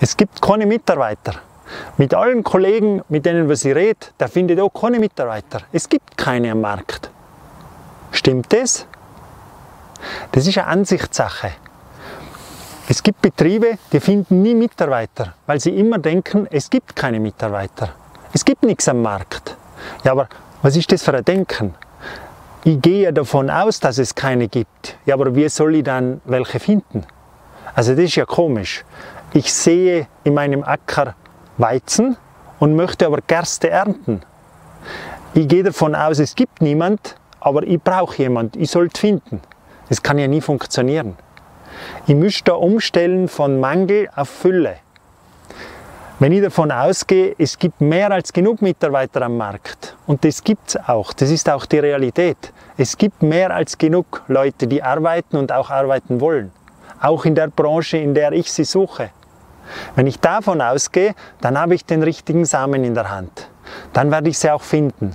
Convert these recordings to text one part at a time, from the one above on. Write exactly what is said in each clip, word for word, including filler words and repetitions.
Es gibt keine Mitarbeiter. Mit allen Kollegen, mit denen wir sie redet, da findet auch keine Mitarbeiter. Es gibt keine am Markt. Stimmt das? Das ist eine Ansichtssache. Es gibt Betriebe, die finden nie Mitarbeiter, weil sie immer denken, es gibt keine Mitarbeiter. Es gibt nichts am Markt. Ja, aber was ist das für ein Denken? Ich gehe davon aus, dass es keine gibt. Ja, aber wie soll ich dann welche finden? Also das ist ja komisch. Ich sehe in meinem Acker Weizen und möchte aber Gerste ernten. Ich gehe davon aus, es gibt niemand, aber ich brauche jemanden, ich sollte finden. Das kann ja nie funktionieren. Ich müsste da umstellen von Mangel auf Fülle. Wenn ich davon ausgehe, es gibt mehr als genug Mitarbeiter am Markt, und das gibt es auch, das ist auch die Realität. Es gibt mehr als genug Leute, die arbeiten und auch arbeiten wollen. Auch in der Branche, in der ich sie suche. Wenn ich davon ausgehe, dann habe ich den richtigen Samen in der Hand. Dann werde ich sie auch finden.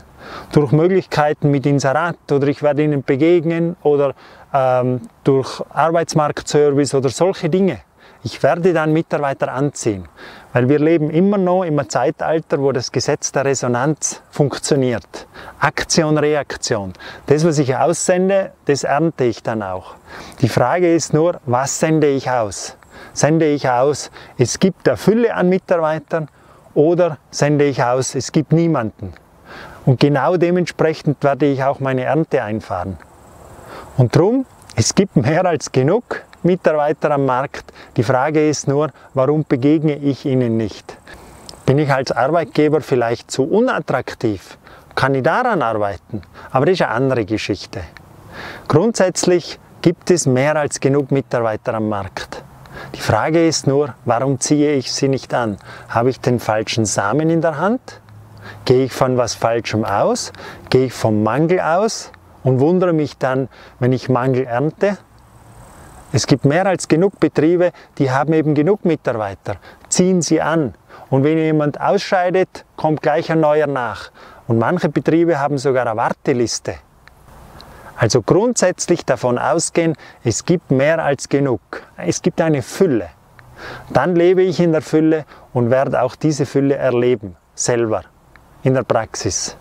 Durch Möglichkeiten mit Inserat oder ich werde ihnen begegnen oder ähm, durch Arbeitsmarktservice oder solche Dinge. Ich werde dann Mitarbeiter anziehen, weil wir leben immer noch im Zeitalter, wo das Gesetz der Resonanz funktioniert. Aktion, Reaktion. Das, was ich aussende, das ernte ich dann auch. Die Frage ist nur, was sende ich aus? Sende ich aus, es gibt eine Fülle an Mitarbeitern, oder sende ich aus, es gibt niemanden? Und genau dementsprechend werde ich auch meine Ernte einfahren. Und darum, es gibt mehr als genug Mitarbeiter am Markt. Die Frage ist nur, warum begegne ich ihnen nicht? Bin ich als Arbeitgeber vielleicht zu unattraktiv? Kann ich daran arbeiten? Aber das ist eine andere Geschichte. Grundsätzlich gibt es mehr als genug Mitarbeiter am Markt. Die Frage ist nur, warum ziehe ich sie nicht an? Habe ich den falschen Samen in der Hand? Gehe ich von was Falschem aus? Gehe ich vom Mangel aus und wundere mich dann, wenn ich Mangel ernte? Es gibt mehr als genug Betriebe, die haben eben genug Mitarbeiter. Ziehen sie an. Und wenn jemand ausscheidet, kommt gleich ein neuer nach. Und manche Betriebe haben sogar eine Warteliste. Also grundsätzlich davon ausgehen, es gibt mehr als genug. Es gibt eine Fülle. Dann lebe ich in der Fülle und werde auch diese Fülle erleben, selber. In der Praxis.